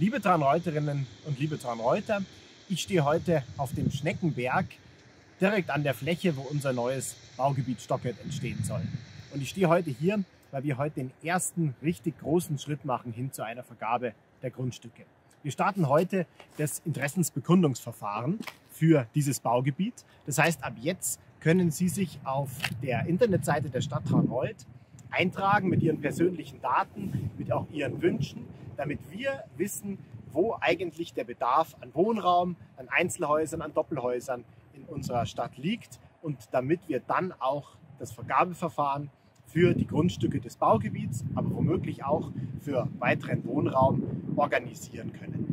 Liebe Traunreuterinnen und liebe Traunreuter, ich stehe heute auf dem Schneckenberg, direkt an der Fläche, wo unser neues Baugebiet Stocket entstehen soll. Und ich stehe heute hier, weil wir heute den ersten richtig großen Schritt machen hin zu einer Vergabe der Grundstücke. Wir starten heute das Interessensbekundungsverfahren für dieses Baugebiet. Das heißt, ab jetzt können Sie sich auf der Internetseite der Stadt Traunreut eintragen mit Ihren persönlichen Daten, mit auch Ihren Wünschen, damit wir wissen, wo eigentlich der Bedarf an Wohnraum, an Einzelhäusern, an Doppelhäusern in unserer Stadt liegt und damit wir dann auch das Vergabeverfahren für die Grundstücke des Baugebiets, aber womöglich auch für weiteren Wohnraum organisieren können.